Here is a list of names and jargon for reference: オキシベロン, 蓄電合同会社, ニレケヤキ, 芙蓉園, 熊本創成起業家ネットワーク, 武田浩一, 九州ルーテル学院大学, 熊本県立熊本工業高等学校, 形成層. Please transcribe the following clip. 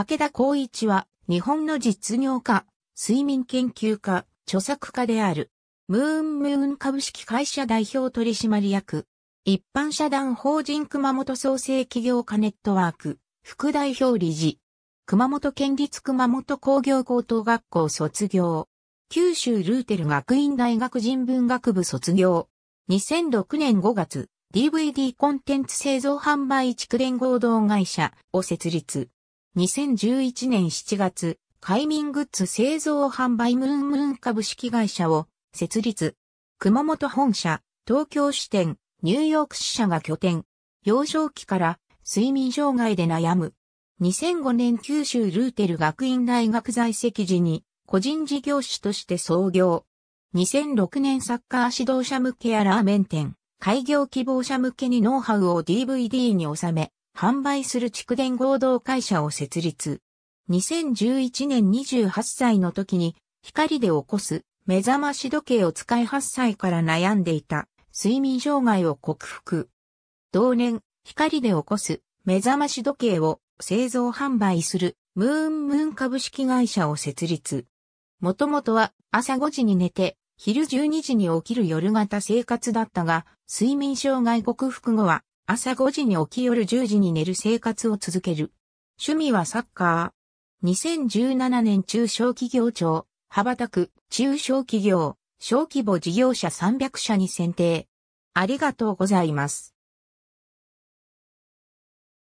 武田浩一は日本の実業家、睡眠研究家、著作家である。ムーン株式会社代表取締役。一般社団法人熊本創成起業家ネットワーク、副代表理事。熊本県立熊本工業高等学校卒業。九州ルーテル学院大学人文学部卒業。2006年5月、DVD コンテンツ製造販売蓄電合同会社を設立。2011年7月、快眠グッズ製造販売ムーン株式会社を設立。熊本本社、東京支店、ニューヨーク支社が拠点。幼少期から睡眠障害で悩む。2005年九州ルーテル学院大学在籍時に個人事業主として創業。2006年サッカー指導者向けやラーメン店、開業希望者向けにノウハウを DVD に収め、販売する蓄電合同会社を設立。2011年28歳の時に光で起こす目覚まし時計を使い8歳から悩んでいた睡眠障害を克服。同年、光で起こす目覚まし時計を製造販売するムーン株式会社を設立。もともとは朝5時に寝て昼12時に起きる夜型生活だったが、睡眠障害克服後は朝5時に起き夜10時に寝る生活を続ける。趣味はサッカー。2017年中小企業庁、羽ばたく中小企業、小規模事業者300社に選定。ありがとうございます。